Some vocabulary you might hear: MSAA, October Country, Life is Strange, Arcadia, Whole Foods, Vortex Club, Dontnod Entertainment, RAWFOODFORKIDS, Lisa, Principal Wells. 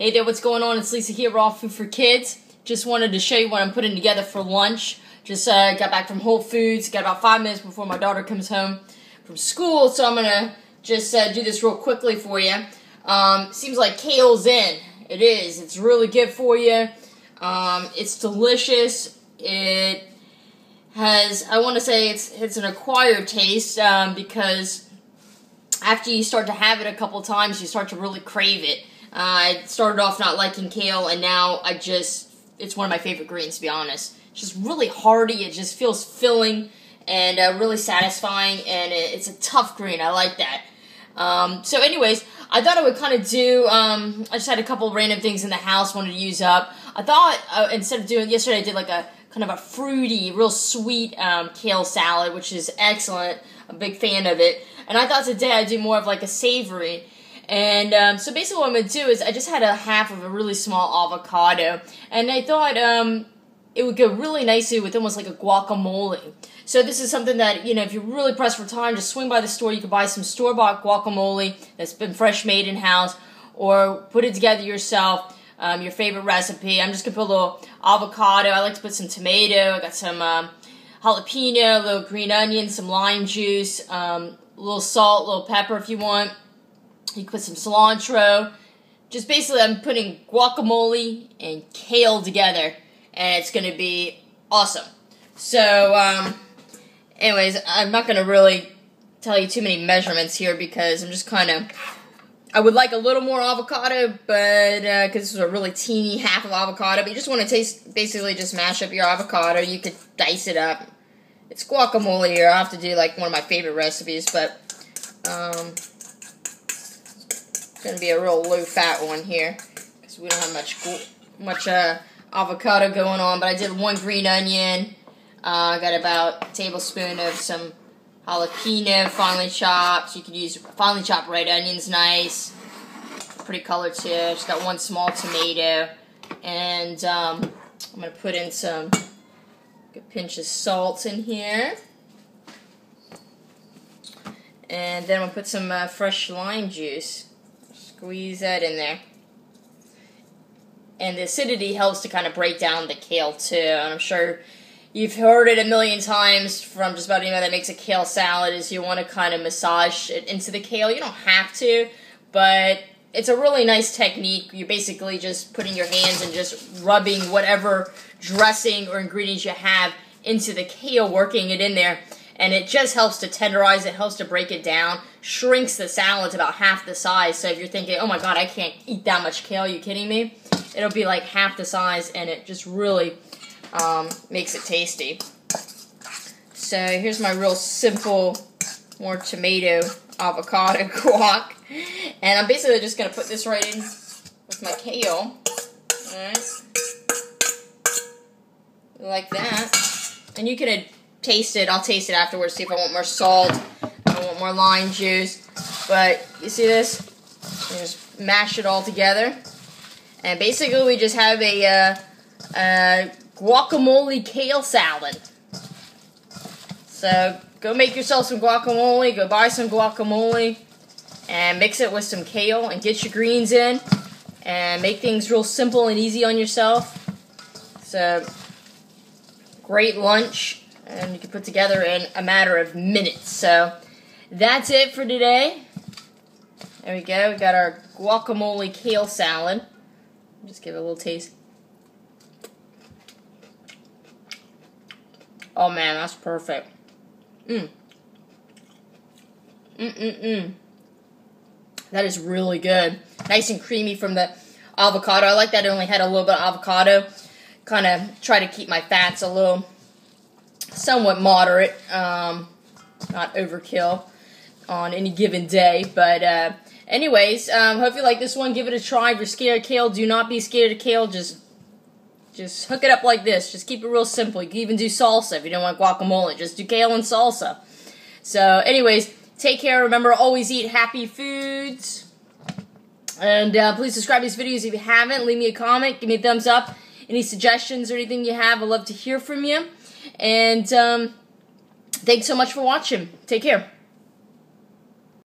Hey there, what's going on? It's Lisa here, Raw Food for Kids. Just wanted to show you what I'm putting together for lunch. Just got back from Whole Foods, got about 5 minutes before my daughter comes home from school, so I'm going to just do this real quickly for you. Seems like kale's in. It is. It's really good for you. It's delicious. It has, I want to say it's an acquired taste because after you start to have it a couple times, you start to really crave it. I started off not liking kale, and now it's one of my favorite greens, to be honest. It's just really hearty, it just feels filling, and really satisfying, and it's a tough green, I like that. So anyways, I thought I would kind of do, I just had a couple random things in the house wanted to use up. I thought, instead of doing, yesterday I did like a, kind of a fruity, real sweet kale salad, which is excellent, I'm a big fan of it. And I thought today I'd do more of like a savory. And so basically what I'm going to do is I just had a half of a really small avocado, and I thought it would go really nicely with almost like a guacamole. So this is something that, you know, if you're really pressed for time, just swing by the store. You can buy some store-bought guacamole that's been fresh made in-house, or put it together yourself, your favorite recipe. I'm just going to put a little avocado. I like to put some tomato. I got some jalapeno, a little green onion, some lime juice, a little salt, a little pepper if you want. You put some cilantro. Just basically, I'm putting guacamole and kale together, and it's gonna be awesome. So, anyways, I'm not gonna really tell you too many measurements here because I'm just kind of. I would like a little more avocado, but because this is a really teeny half of avocado, but you just want to taste. Basically, just mash up your avocado. You could dice it up. It's guacamole here. I'll have to do like one of my favorite recipes, but. It's gonna be a real low-fat one here because we don't have much avocado going on. But I did one green onion. I got about a tablespoon of some jalapeno finely chopped. You could use finely chopped red onions, nice, pretty color too. Just got one small tomato, and I'm gonna put in some good pinch of salt in here, and then I'm gonna put some fresh lime juice. Squeeze that in there. And the acidity helps to kind of break down the kale too. And I'm sure you've heard it a million times from just about anyone that makes a kale salad is you want to kind of massage it into the kale. You don't have to, but it's a really nice technique. You're basically just putting your hands and just rubbing whatever dressing or ingredients you have into the kale, working it in there. And it just helps to tenderize, it helps to break it down, shrinks the salad to about half the size. So if you're thinking, oh my god, I can't eat that much kale, are you kidding me? It'll be like half the size, and it just really makes it tasty. So here's my real simple, more tomato, avocado guac. And I'm basically just going to put this right in with my kale. Alright. Like that. And you can taste it. I'll taste it afterwards, see if I want more salt, I want more lime juice, but you see this? You just mash it all together, and basically we just have a guacamole kale salad. So go make yourself some guacamole, go buy some guacamole, and mix it with some kale, and get your greens in, and make things real simple and easy on yourself. So, great lunch. And you can put together in a matter of minutes. So that's it for today. There we go. We got our guacamole kale salad. Just give it a little taste. Oh man, that's perfect. That is really good. Nice and creamy from the avocado. I like that it only had a little bit of avocado. Kind of try to keep my fats a little somewhat moderate, not overkill on any given day, but anyways, hope you like this one. Give it a try. If you're scared of kale, do not be scared of kale. Just hook it up like this. Just keep it real simple. You can even do salsa if you don't want guacamole. Just do kale and salsa. So anyways, take care. Remember, always eat happy foods, and please subscribe to these videos if you haven't. Leave me a comment, give me a thumbs up, any suggestions or anything you have. I'd love to hear from you. And thanks so much for watching. Take care.